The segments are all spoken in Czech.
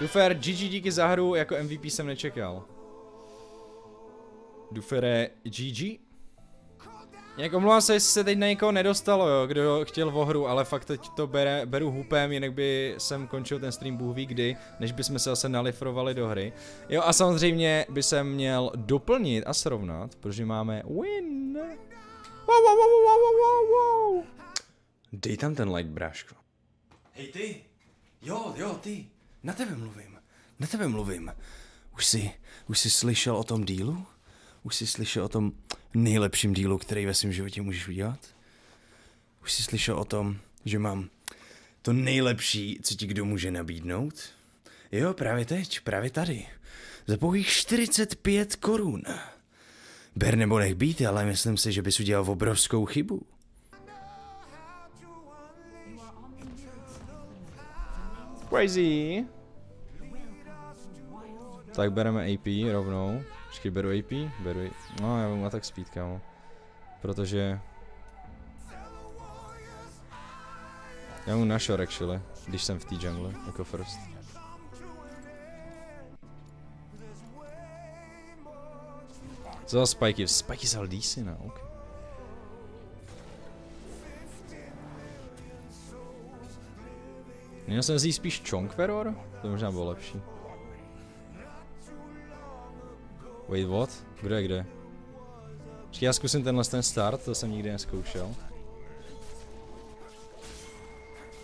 Dufer, GG díky za hru, jako MVP jsem nečekal. Dufere, GG. Nějak omlouvám se, jestli se teď na někoho nedostalo, jo, kdo chtěl o hru, ale fakt teď to beru hupem, jinak by jsem končil ten stream bůh ví kdy, než bychom se zase nalifrovali do hry. Jo a samozřejmě by se měl doplnit a srovnat, protože máme win. Wow, wow, wow, wow, wow, wow. Dej tam ten like, bráško. Hej ty, jo ty, na tebe mluvím. Už jsi slyšel o tom dílu? Už jsi slyšel o tom nejlepším dílu, který ve svém životě můžeš udělat? Už jsi slyšel o tom, že mám to nejlepší, co ti kdo může nabídnout? Jo, právě teď, právě tady. Za pouhých 45 korun. Ber nebo nech být, ale myslím si, že bys udělal obrovskou chybu. Crazy. Tak bereme AP rovnou. Počkej, beru AP. No, já budu mít tak speed, kámo. Protože... já mu našel, actually, když jsem v té jungle, jako first. Co za spiky? Spiky zal dísina, ok. Měl jsem vzít spíš Chonkveror? To možná bylo lepší. Wait, what? Kdo je kde? Počkej, já zkusím ten start, to jsem nikdy neskoušel.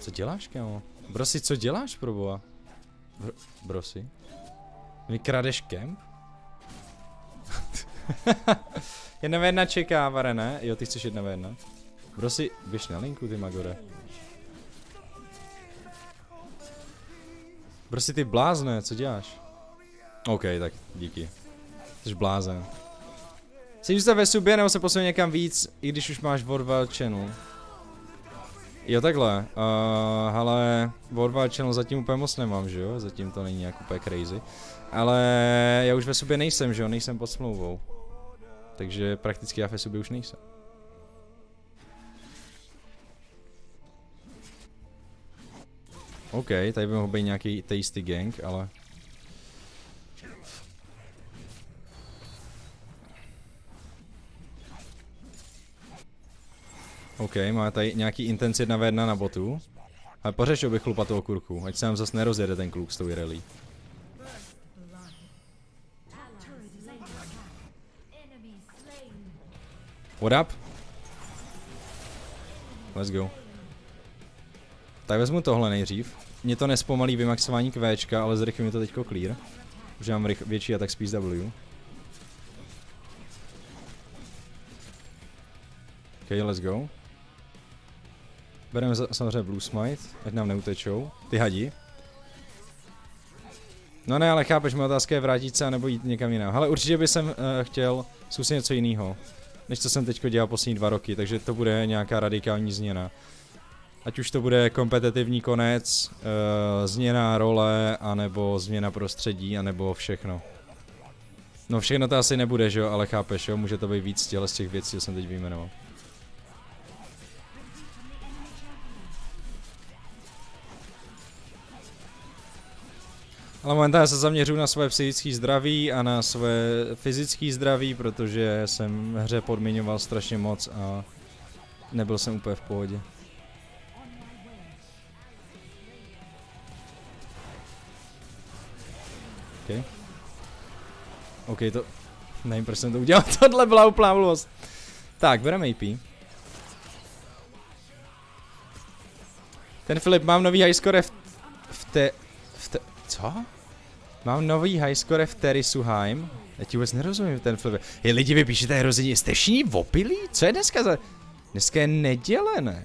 Co děláš, kámo? Brosi, co děláš, proboha? Brosi? Vy kradeš kemp? Jedna v jedna čeká, Vare, ne? Jo, ty chceš jedna v jedna. Brosi, běž na linku, ty magore. Brosi, ty blázne, co děláš? OK, tak díky. Jsi blázen. Jsi zůstat ve subě nebo se posunout někam víc, i když už máš Waren1x channel? Jo, takhle. Ale Waren1x channel zatím úplně moc nemám, že jo? Zatím to není nějak úplně crazy. Ale já už ve subě nejsem, že jo? Nejsem pod smlouvou. Takže prakticky já ve subě už nejsem. OK, tady by mohl být nějaký tasty gang, ale... OK, máme tady nějaký intenci 1v1 na botu. Ale pořešil bych chlupa toho kurku, ať se nám zase nerozjede ten kluk s tou rally. What up? Let's go. Tak vezmu tohle nejdřív. Mě to nespomalí vymaxování Qčka, ale zrychlí mi to teďko clear. Už mám větší attack speed W. OK, let's go. Bereme samozřejmě Blue Smite, ať nám neutečou. Ty hadi. No ne, ale chápeš, moje otázka je vrátit se nebo jít někam jinam. Hele, určitě bych jsem chtěl zkusit něco jiného, než co jsem teď dělal poslední 2 roky, takže to bude nějaká radikální změna. Ať už to bude kompetitivní konec, změna role, anebo změna prostředí, anebo všechno. No všechno to asi nebude, že jo, ale chápeš, jo, může to být víc z těch věcí, co jsem teď vyjmenoval. Ale momentálně se zaměřuji na své psychické zdraví a na své fyzické zdraví, protože jsem hře podmiňoval strašně moc a nebyl jsem úplně v pohodě. OK. OK, to... nevím, proč jsem to udělal, tohle byla úplná blbost. Tak, bereme AP. Ten Filip, mám nový highscore Co? Mám nový highscore v Terisuheim. Já ti vůbec nerozumím, ten Filip. Hej, lidi, vy píšete hrození, jste všichni opilí? Co je dneska za... Dneska je neděle, ne?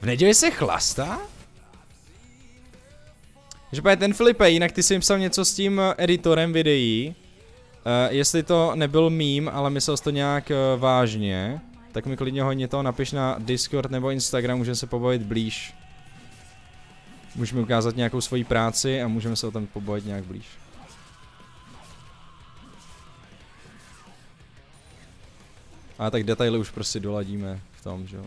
V neděli se chlastá? Že pane, ten Filipe, jinak ty jsi jim psal něco s tím editorem videí. Jestli to nebyl mím, ale myslel jsi to nějak vážně, tak mi klidně hodně toho napiš na Discord nebo Instagram, můžeme se pobavit blíž. Můžeme ukázat nějakou svoji práci a můžeme se o tom pobavit nějak blíž. A tak detaily už prostě doladíme v tom, že jo.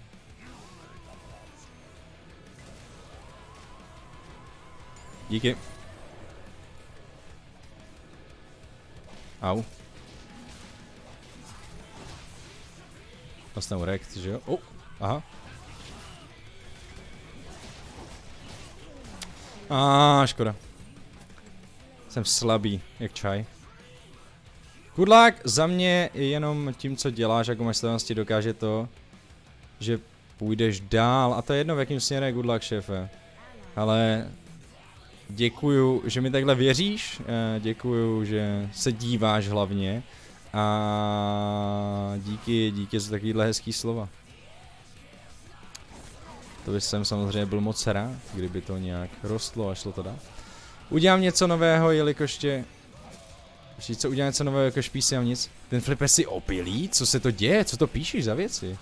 Díky. Au. Dostanu rekt, že jo? Oh, aha. Škoda. Jsem slabý, jak čaj. Kudlák za mě jenom tím, co děláš, jako máš slavnosti, dokáže to, že půjdeš dál. A to je jedno, v jakým směru je Kudlák, šéfe. Ale děkuju, že mi takhle věříš, děkuju, že se díváš hlavně. A díky za takovýhle hezký slova. To by jsem samozřejmě byl moc rád, kdyby to nějak rostlo a šlo to dál. Udělám něco nového, jelikož tě... co udělám něco nového, jakož písem nic. Ten Flipper si opilí? Co se to děje? Co to píšeš za věci?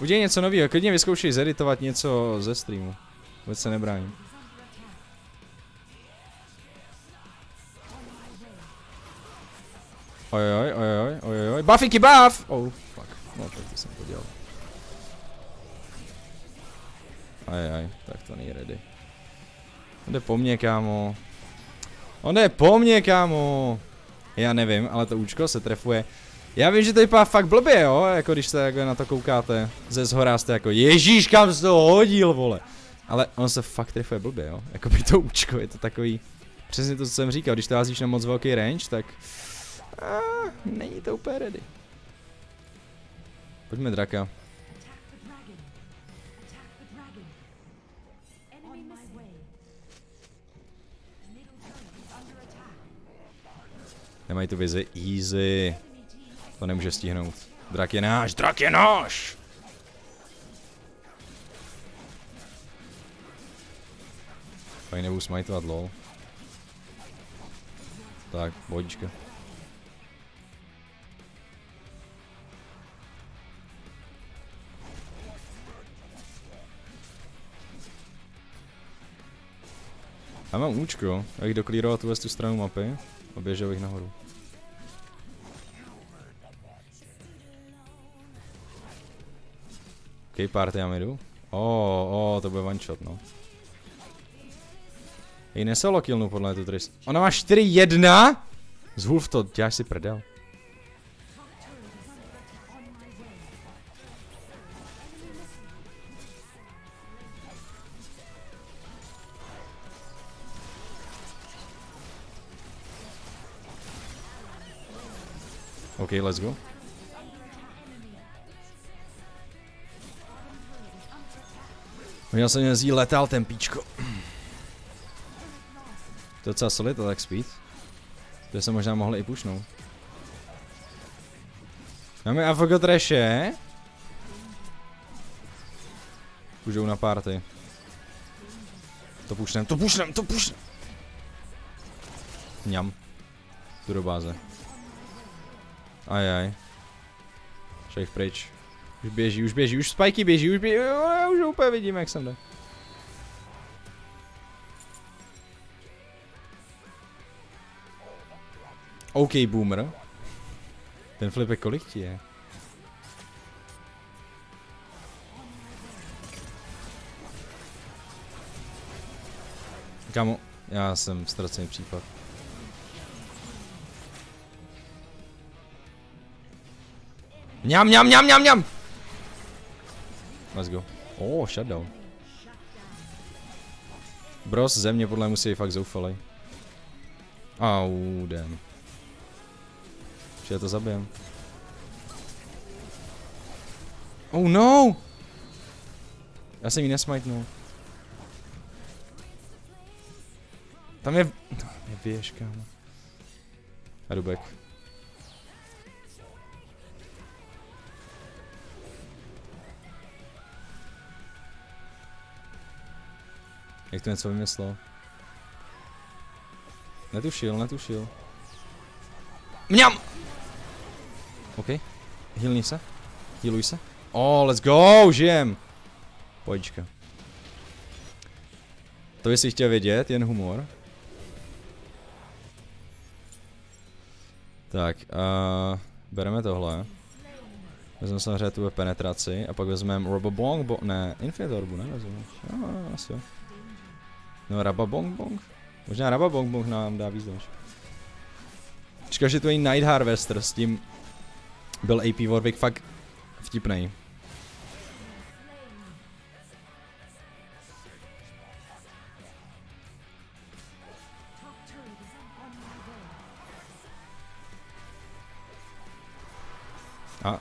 Udělej něco nového, klidně vyzkoušej zeditovat něco ze streamu. Vůbec se nebráním. Ojoj, ojoj, ojoj, Buffyky buff! Oh, fuck. No, tak to jsem to dělal. Ajaj, tak to není ready. On jde po mně, kámo. On jde po mně, kámo. Já nevím, ale to účko se trefuje. Já vím, že to vypadá fakt blbě, jo? Jako když se jako na to koukáte ze zhora, jste jako ježíš, kam jsi to hodil, vole. Ale on se fakt trefuje blbě, jo? Jako by to účko, je to takový... Přesně to, co jsem říkal, když to házíš na moc velký range, tak... není to úplně ready. Pojďme draka. Nemají tu vizi, easy. To nemůže stihnout. Drak je náš, drak je náš! Tady nebudu smajtovat, lol. Tak, bodička. Já mám účko, abych doklíroval tuhle tu stranu mapy a běžel bych nahoru. Ok, party, já mi jdu. To bude one shot, no. Jej, nesolo killnu podle tu trist. Ona má 4-1! Zhulv to, děláš si prdel. Ok, let's go. Já jsem jezdí letal tempíčko. To je docela solid attack speed. To se možná mohli i pušnout. Máme Avogod Rashe. Už jdou na party. To pušnem. Mňam. Tu do báze. Ajaj. Šejch pryč. Už běží, už spajky běží, já už úplně vidím, jak jsem jde. OK, boomer. Ten Flipek kolik ti je? Kamo, já jsem ztracený případ. Mňam! Let's go. Shutdown. Bros ze mě podle musí fakt zoufalej. Damn. Že to zabijem. Oh no! Já jsem ji nesmajtnul. Tam je věžka. A jdu back. Jak to něco vymyslel? Netušil. Mňam! OK, healuj se. Let's go, žijem! Pojďka. To jsi chtěl vědět, jen humor. Tak, bereme tohle. Vezmeme samozřejmě tuhle penetraci a pak vezmeme Robobong, ne, Infinite Orbu, ne, vezmeme. Asi jo. No, Rababong Bong? Možná Rababong Bong nám dá víc. Škoda, že to je Night Harvester, s tím byl AP Warwick fakt vtipnej. A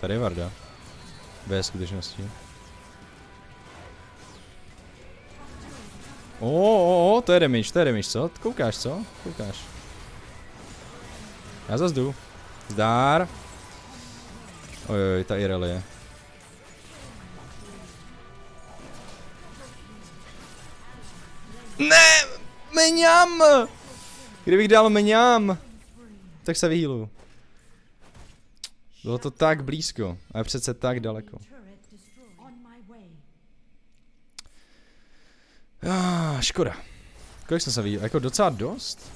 tady je Varda. Ve skutečnosti. O, to je damage, co? Koukáš, co? Koukáš. Já zas jdu. Zdár. Ojoj, ta Irelia je. Ne! Meňám! Kdybych dal meňám, tak se vyhýluju. Bylo to tak blízko, ale přece tak daleko. Škoda. Kolik jsem se viděl? Jako docela dost?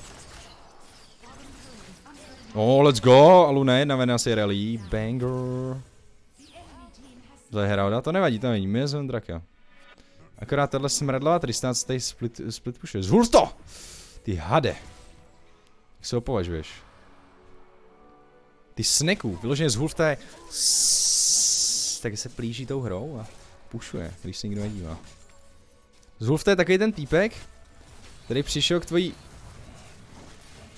Let's go! Luna 1 vede asi rally. Banger. Zahrauda, to nevadí, to nevadí. My jsme draka. Akorát tahle smradlová 13. split pushuje. Zhul to! Ty hade. Jak se ho považuješ? Ty sneků, vyloženě zhulvte. Tak se plíží tou hrou a pušuje, když se nikdo nedívá. Zhulvte je takový ten týpek, který přišel k tvojí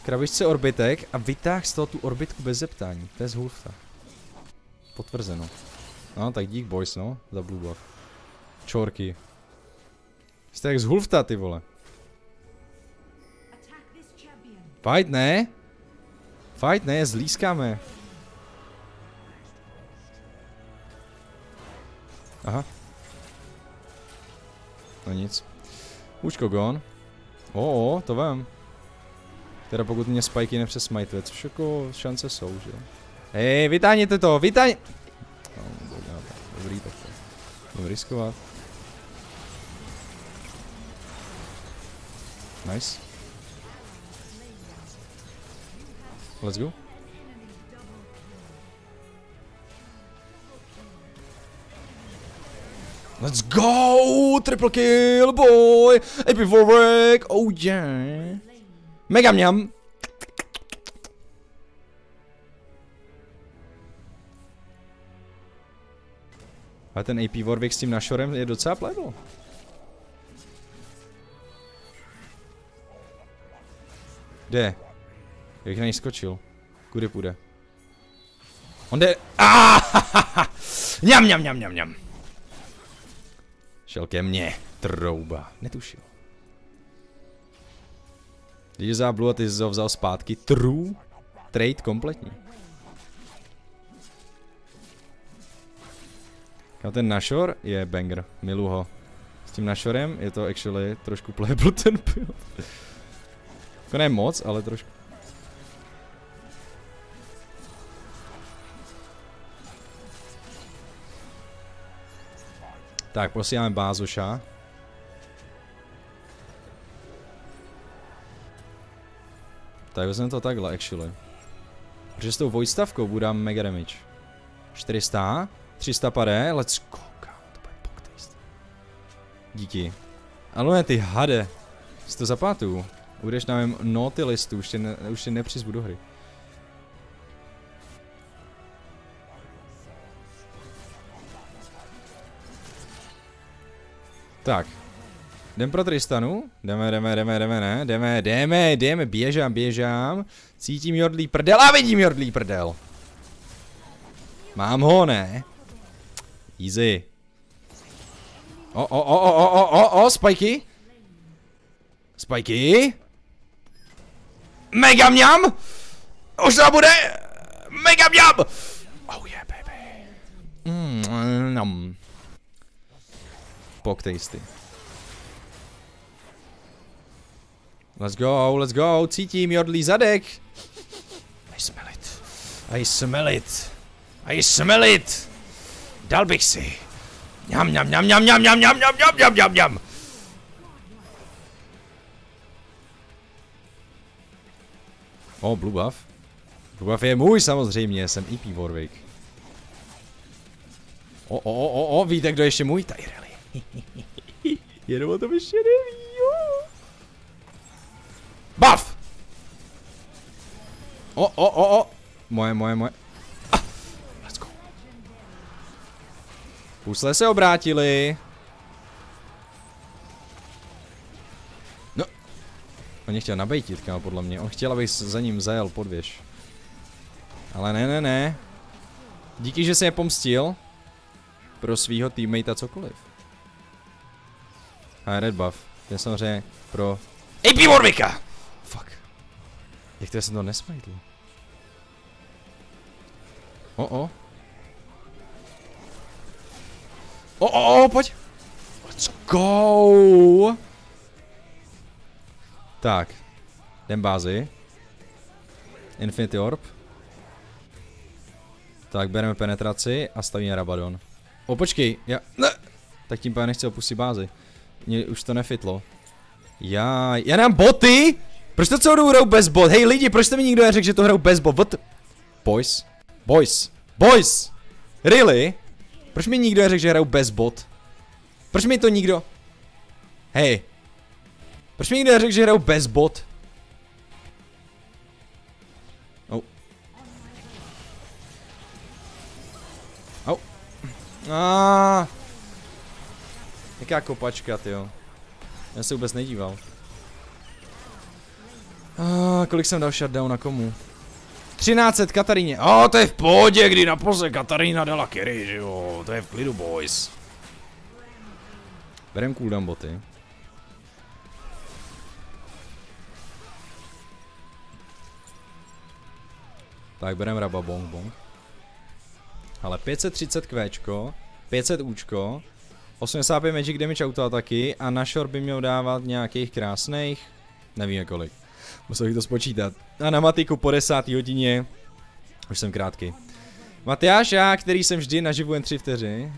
krabičce orbitek a vytáhl z toho tu orbitku bez zeptání. To je zhulvta. Potvrzeno. No tak dík boys, no, za blue buff. Čorky. Jste jak zhulvta, ty vole. Fight, ne? Fight, ne, zlískáme. Aha. No nic. Účko gone. To vem. Teda pokud mě spajky nepřesmajtuje, což jako šance jsou, že jo. Hej, vytáhněte to, vytáhněte! Dobrý, tak to. Budu riskovat. Nice. Let's go. Let's go! Triple kill, boy! AP Warwick! Oh yeah! Mega mňam! A ten AP Warwick s tím našorem je docela plevel. Kde? Jak na něj skočil. Kudy půjde? On jde... Ňam. Šel ke mně. Trouba. Netušil. Když je záblu a ty jsi ho vzal zpátky. True. Trade kompletní. A ten našor je banger. Miluji ho. S tím našorem je to actually trošku playable ten build. To ne moc, ale trošku. Tak, posíláme Bázoša. Tak vezmeme to takhle, actually. Protože s tou vojstavkou budu dám mega damage. 400, 300 pade, let's go, to bude poktaste. Díky. Ale ty hade, jsi to zapátu. Budeš na mém noty listu, už tě nepřizbu do hry. Tak, jdem pro Tristanu, jdeme, běžám, cítím jordlý prdel a vidím jordlý prdel. Mám ho, ne? Easy. Spajky. Spajky. Mega mňam. Už to bude. Mega mňam. Oh yeah, baby. Poktasty. Let's go, cítím jodlý zadek. I smell it. Dal bych si. Ňam. Blue buff. Blue buff je můj samozřejmě, jsem EP Warwick. Víte, kdo ještě můj? Tyrell. Jenom o tom ještě neví. Buff! O. Moje. Let's go. Pusle se obrátili. No. On je chtěl nabejtit, kámo, podle mě. On chtěl, aby za ním zajel podvěž. Ale ne. Díky, že se je pomstil. Pro svýho teammatea cokoliv. A red buff. Já samozřejmě pro... AP Warwicka! Fuck. Jak to jsem to nesmajtl? Pojď! Let's go! Tak. Jdem bázi. Infinity Orb. Tak, bereme penetraci a stavíme Rabadon. Počkej, já... Ne. Tak tím pádem nechci opustit bázi. Mně už to nefitlo. Já nemám boty? Proč to celou dobu hrajou bez bot? Hej lidi, proč to mi nikdo neřekl, že to hrajou bez bot? What? Boys! Really? Proč mi nikdo neřekl, že hrajou bez bot? Proč mi to nikdo... Hej. Proč mi nikdo neřekl, že hrajou bez bot? Jaká kopačka, tyjo. Já se vůbec nedíval. Kolik jsem dal shutdown na komu? 1300 Kataríně. To je v pohodě, kdy na poze Katarína dala carry, že jo. To je v klidu, boys. Berem cooldown boty. Tak, berem Raba Bong Bong. Ale 530 Qčko, 500 Učko, 85 Magic Damage autoataky a na short by měl dávat nějakých krásných, nevím kolik. Musel bych to spočítat. A na matiku po 10. hodině už jsem krátký. Matyáš, já, který jsem vždy naživu jen 3 vteřiny.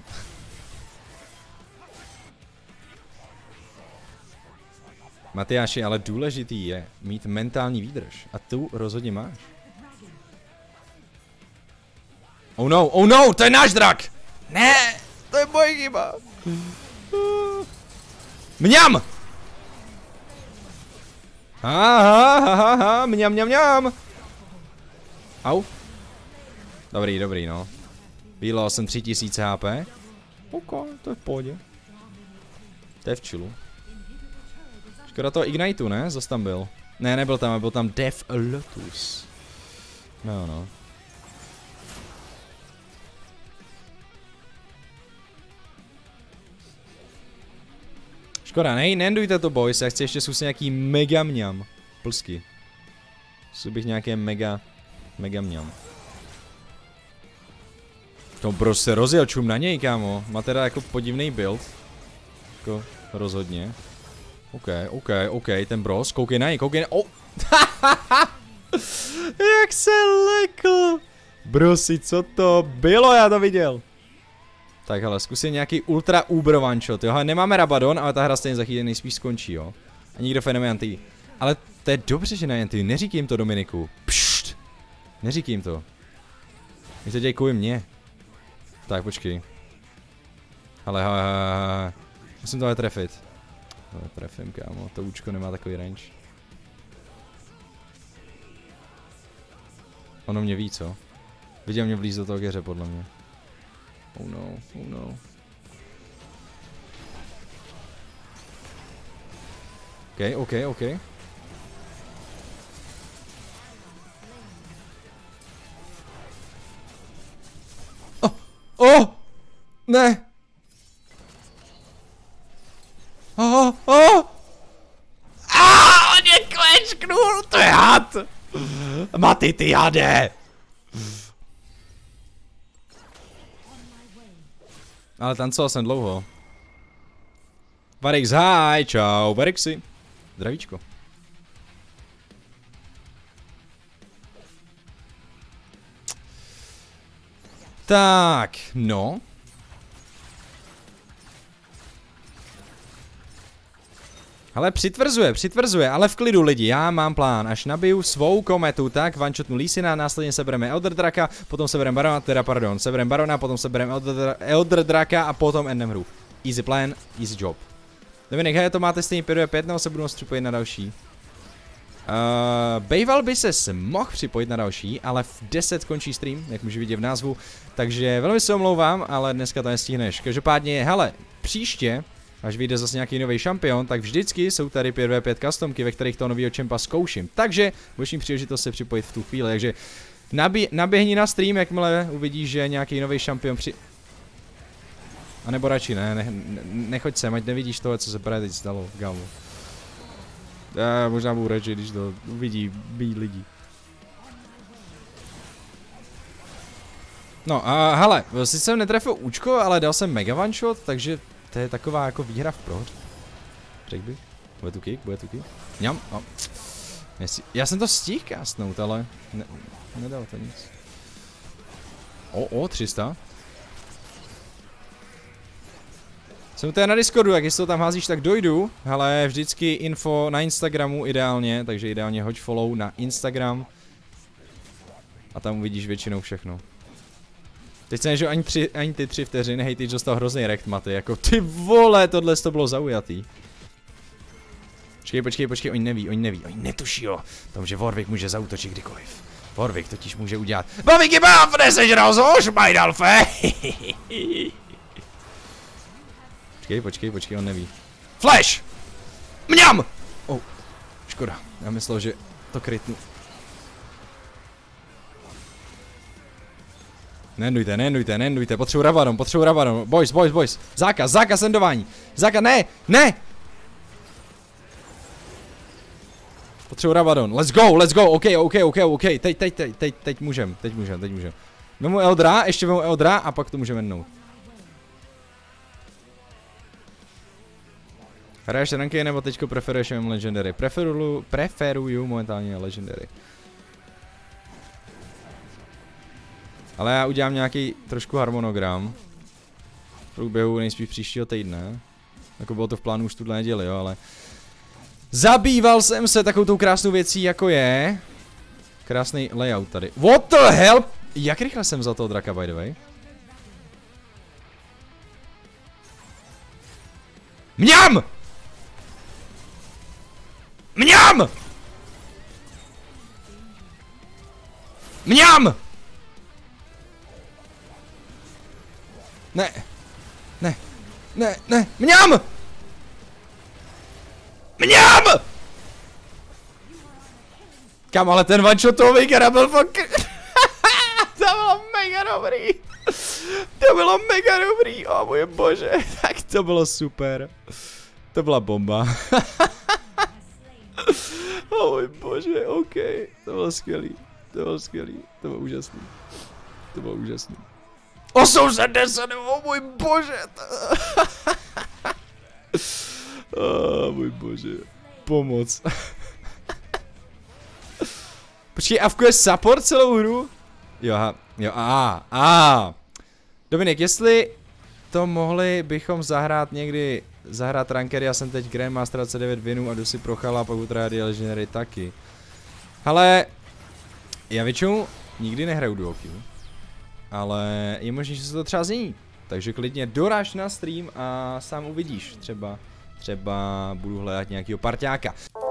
Matyáši, ale důležitý je mít mentální výdrž a tu rozhodně máš. Oh no, to je náš drak! Ne, to je moje chyba. Mňam! Mňam. Au. Dobrý, no. Bylo jsem 3000 HP. OK, to je v pohodě. To je v chillu. Škoda toho Igniteu, ne? Zas tam byl. Ne, nebyl tam, byl tam Death Lotus. No. Škoda, neendujte to, boys, já chci ještě zkusit nějaký mega mňam. Plsky. Chci bych nějaké mega mňam. To prostě rozjel čum na něj, kámo. Má teda jako podivný build. Jako rozhodně. OK, ten bros, koukej na něj, Jak se lekl. Brosi, co to bylo, já to viděl. Tak hele, zkusím nějaký ultra uber one shot, jo, nemáme Rabadon, ale ta hra stejně za chvíli nejspíš skončí, jo. A nikdo fenomen ty. Ale to je dobře, že ne ty, neříkej jim to, Dominiku. Pšt. Neříkej jim to. Vy to děkuji mně. Tak, počkej. Ale. Musím tohle trefit. Tohle trefím, kámo, to účko nemá takový range. Ono mě ví, co? Viděl mě blíz do toho keře, podle mě. Oh no. OK. Ne! On je klečknul, to je had! Maty, ty hade! Ale tancoval jsem dlouho. Varix, hi, čau, Varixi. Zdravíčko. Tak, no. Ale přitvrzuje, ale v klidu lidi, já mám plán, až nabiju svou kometu, tak vančotnu Lísina, následně sebereme Elderdraka, potom sebereme Barona, sebereme Barona, potom sebereme Elderdraka a potom endem hru. Easy plan, easy job. Dominik, hej, to máte stejný 5-5, nebo se budou střipovat na další? Bejval by se mohl připojit na další, ale v 10 končí stream, jak můžu vidět v názvu. Takže velmi se omlouvám, ale dneska to nestihneš. Každopádně, hele, příště, až vyjde zase nějaký nový šampion, tak vždycky jsou tady 5v5 customky, ve kterých toho novýho čempa zkouším. Takže budeš mít příležitost se připojit v tu chvíli, takže naběhni na stream, jakmile uvidíš, že nějaký nový šampion A nebo radši nechoď sem, ať nevidíš toho, co se právě teď stalo v Galu. Možná budu radši, když to uvidí lidi. No a hele, sice jsem netrefil účko, ale dal jsem mega one shot, takže to je taková jako výhra v prohře. Řekl bych, bude tu kick. Mňam, no. Já jsem to stihl kásnout, ale nedal to nic. O, 300. Jsem tady na Discordu, jak jestli to tam házíš, tak dojdu. Hele, vždycky info na Instagramu ideálně, takže ideálně hoď follow na Instagram. A tam uvidíš většinou všechno. Teď se nežil ani ty 3 vteřiny, hej, teď dostal hrozný rekt, Maty, jako ty vole, tohle to bylo zaujatý. Počkej, oni netuší, jo, tomže Warwick může zaútočit kdykoliv. Warwick totiž může udělat Bavík je báv, nesežral zoš, Majdalfe! Počkej, on neví. Flash! Mňam! Oh, škoda, já myslel, že to krytnu. Nendujte, potřebuji Ravanom, boys, zákaz endování, ne! Potřebuji Ravanon, let's go, ok, teď můžem. Ještě vemu Eldra a pak to můžeme endnout. Hraješ ranky nebo teďko preferuješ jen Legendary? Preferuju momentálně Legendary. Ale já udělám nějaký trošku harmonogram v průběhu nejspíš příštího týdne. Jako bylo to v plánu už tuhle neděli, jo, ale zabýval jsem se takovou tou krásnou věcí, jako je krásný layout tady. What the hell? Jak rychle jsem vzal toho draka, by the way? Mňam! Ne, mňam! Kam, ale ten one-shotový kera byl fakt... To bylo mega dobrý! O moje bože, tak to bylo super. To byla bomba. O můj bože, ok, to bylo skvělý, to bylo úžasný. 810, o můj bože, o můj bože, pomoc. Počkej, Avku je support celou hru? Jo, Dominik, jestli to mohli bychom zahrát někdy... Zahrát rankery, já jsem teď Grandmaster C9 vinu a jdu si prochala, pak utrády Legendary taky. Ale já většinou nikdy nehraju duo kill, ale je možné, že se to třeba zní. Takže klidně doráž na stream a sám uvidíš, třeba budu hledat nějakého parťáka.